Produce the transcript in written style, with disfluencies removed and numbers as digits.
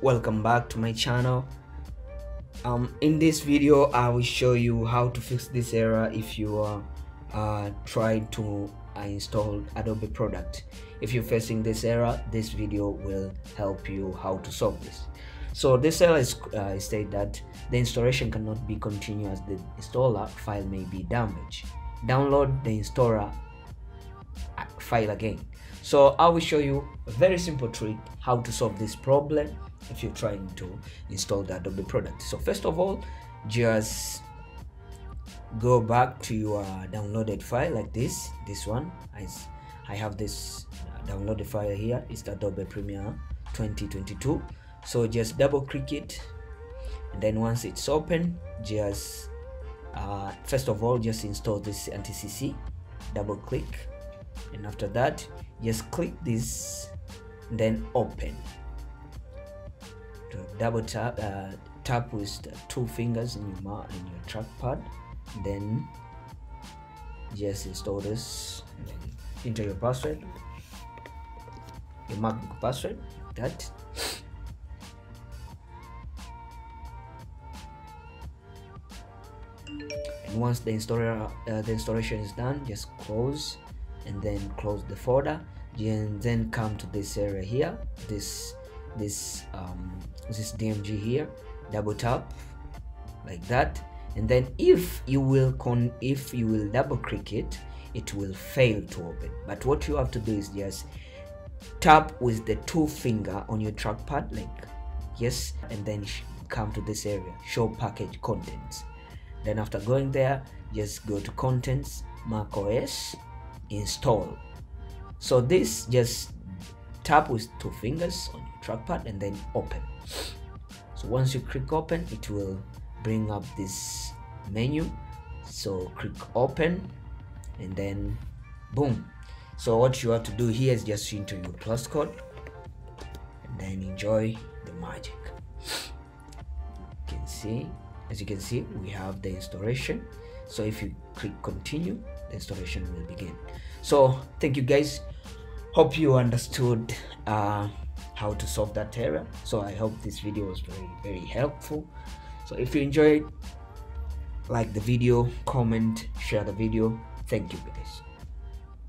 Welcome back to my channel. In this video I will show you how to fix this error if you are trying to install Adobe product. If you're facing this error, this video will help you how to solve this. So this error is stated that the installation cannot be continued as the installer file may be damaged. Download the installer file again. So I will show you a very simple trick how to solve this problem if you're trying to install the Adobe product. So first of all, just go back to your downloaded file like this one. I have this downloaded file here. It's the Adobe Premiere 2022. So just double click it, and then once it's open, just first of all just install this anti-CC, double click, and after that just click this, then open. To double tap, tap with the two fingers in your mouse and your trackpad, then just install this, and then enter your password, your MacBook password, like that. And once the installation is done, just close, and then close the folder, and then come to this area here, this DMG here, double tap like that, and then if you will double click it, it will fail to open. But what you have to do is just tap with the two finger on your trackpad, like yes, and then come to this area, show package contents. Then after going there, just go to contents, macOS, install. So this, just tap with two fingers on your trackpad and then open. So once you click open, it will bring up this menu. So click open, and then boom. So what you have to do here is just enter your passcode, and then enjoy the magic. You can see. As you can see, we have the installation. So if you click continue, the installation will begin. So thank you guys, hope you understood how to solve that error. So I hope this video was very, very helpful. So if you enjoyed, like the video, comment, share the video. Thank you guys.